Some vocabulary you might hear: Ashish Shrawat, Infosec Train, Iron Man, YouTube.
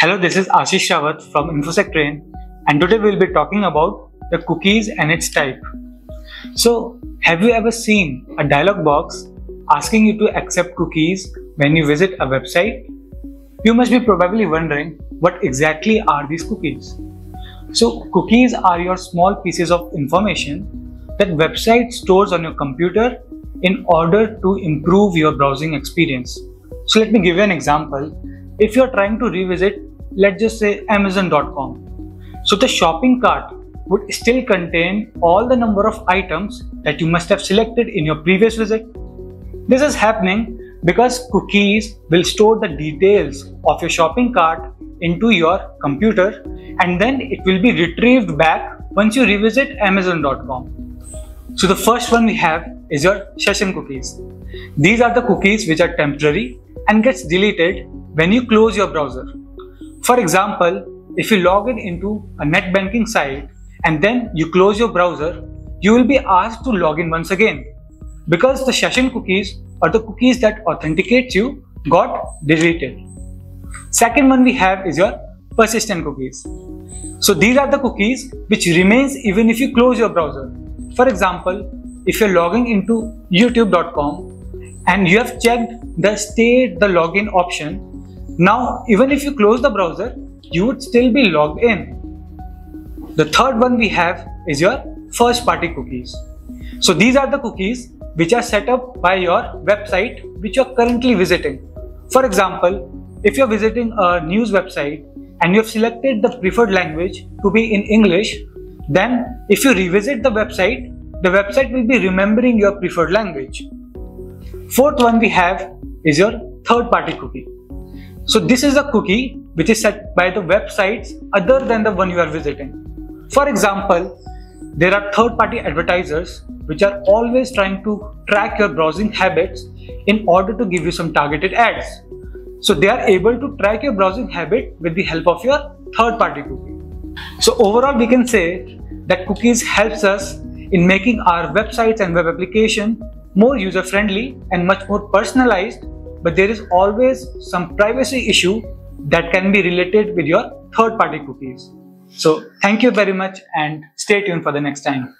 Hello, this is Ashish Shrawat from Infosec Train, and today we'll be talking about the cookies and its type. So, have you ever seen a dialog box asking you to accept cookies when you visit a website? You must be probably wondering, what exactly are these cookies? So, cookies are your small pieces of information that website stores on your computer in order to improve your browsing experience. So, let me give you an example. If you are trying to revisit, let's just say Amazon.com. So the shopping cart would still contain all the number of items that you must have selected in your previous visit. This is happening because cookies will store the details of your shopping cart into your computer, and then it will be retrieved back once you revisit Amazon.com. So the first one we have is your session cookies. These are the cookies which are temporary and gets deleted when you close your browser. For example, if you log in into a net banking site and then you close your browser, you will be asked to log in once again because the session cookies or the cookies that authenticate you got deleted. Second one we have is your persistent cookies. So these are the cookies which remains even if you close your browser. For example, if you're logging into youtube.com and you have checked the state the login option, now, even if you close the browser, you would still be logged in. The third one we have is your first party cookies. So these are the cookies which are set up by your website which you are currently visiting. For example, if you are visiting a news website and you have selected the preferred language to be in English, then if you revisit the website will be remembering your preferred language. Fourth one we have is your third party cookie. So this is a cookie which is set by the websites other than the one you are visiting. For example, there are third-party advertisers which are always trying to track your browsing habits in order to give you some targeted ads. So they are able to track your browsing habit with the help of your third-party cookie. So overall, we can say that cookies helps us in making our websites and web application more user-friendly and much more personalized. But there is always some privacy issue that can be related with your third-party cookies. So thank you very much and stay tuned for the next time.